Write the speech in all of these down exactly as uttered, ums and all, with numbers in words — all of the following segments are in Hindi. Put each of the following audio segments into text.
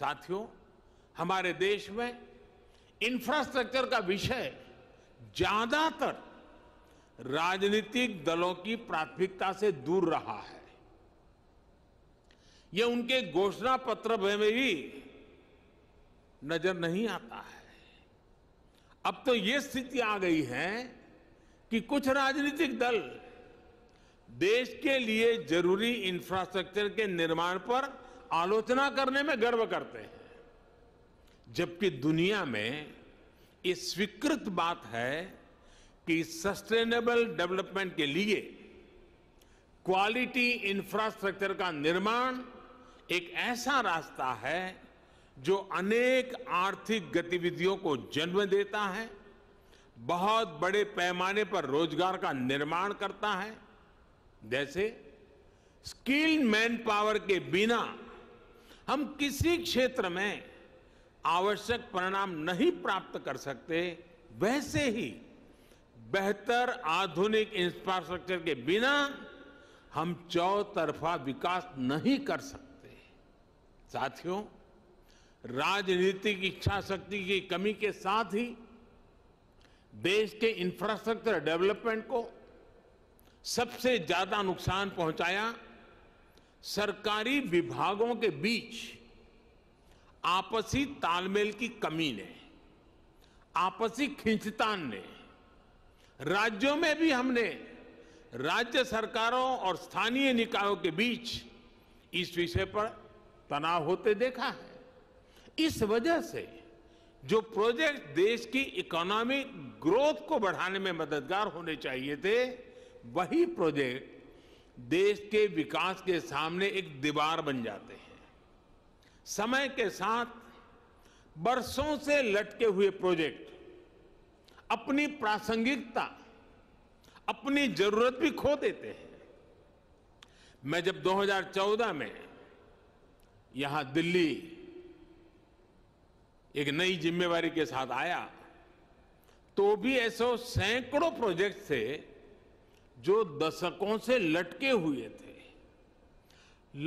साथियों, हमारे देश में इंफ्रास्ट्रक्चर का विषय ज्यादातर राजनीतिक दलों की प्राथमिकता से दूर रहा है। ये उनके घोषणा पत्र में भी नजर नहीं आता है। अब तो ये स्थिति आ गई है कि कुछ राजनीतिक दल देश के लिए जरूरी इंफ्रास्ट्रक्चर के निर्माण पर आलोचना करने में गर्व करते हैं, जबकि दुनिया में ये स्वीकृत बात है कि सस्टेनेबल डेवलपमेंट के लिए क्वालिटी इंफ्रास्ट्रक्चर का निर्माण एक ऐसा रास्ता है जो अनेक आर्थिक गतिविधियों को जन्म देता है, बहुत बड़े पैमाने पर रोजगार का निर्माण करता है। जैसे स्किल्ड मैन पावर के बिना हम किसी क्षेत्र में आवश्यक परिणाम नहीं प्राप्त कर सकते, वैसे ही बेहतर आधुनिक इंफ्रास्ट्रक्चर के बिना हम चौतरफा विकास नहीं कर सकते। साथियों, राजनीतिक इच्छा शक्ति की कमी के साथ ही देश के इंफ्रास्ट्रक्चर डेवलपमेंट को सबसे ज्यादा नुकसान पहुंचाया सरकारी विभागों के बीच आपसी तालमेल की कमी ने, आपसी खिंचतान ने। राज्यों में भी हमने राज्य सरकारों और स्थानीय निकायों के बीच इस विषय पर तनाव होते देखा है। इस वजह से जो प्रोजेक्ट देश की इकोनॉमिक ग्रोथ को बढ़ाने में मददगार होने चाहिए थे, वही प्रोजेक्ट देश के विकास के सामने एक दीवार बन जाते हैं। समय के साथ बरसों से लटके हुए प्रोजेक्ट अपनी प्रासंगिकता, अपनी जरूरत भी खो देते हैं। मैं जब दो हज़ार चौदह में यहां दिल्ली एक नई जिम्मेवारी के साथ आया तो भी ऐसे सैकड़ों प्रोजेक्ट थे जो दशकों से लटके हुए थे।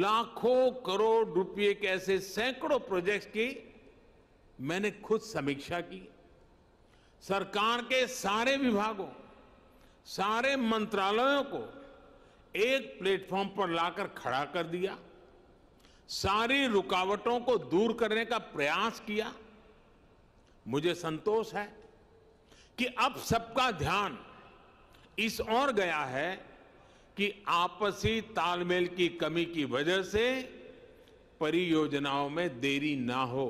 लाखों करोड़ रुपए के ऐसे सैकड़ों प्रोजेक्ट्स की मैंने खुद समीक्षा की। सरकार के सारे विभागों, सारे मंत्रालयों को एक प्लेटफॉर्म पर लाकर खड़ा कर दिया, सारी रुकावटों को दूर करने का प्रयास किया। मुझे संतोष है कि अब सबका ध्यान इस ओर गया है कि आपसी तालमेल की कमी की वजह से परियोजनाओं में देरी ना हो।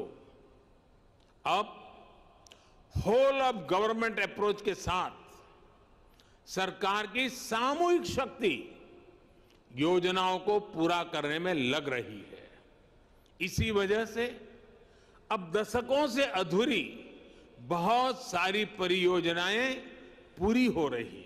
अब होल ऑफ गवर्नमेंट अप्रोच के साथ सरकार की सामूहिक शक्ति योजनाओं को पूरा करने में लग रही है। इसी वजह से अब दशकों से अधूरी बहुत सारी परियोजनाएं पूरी हो रही है।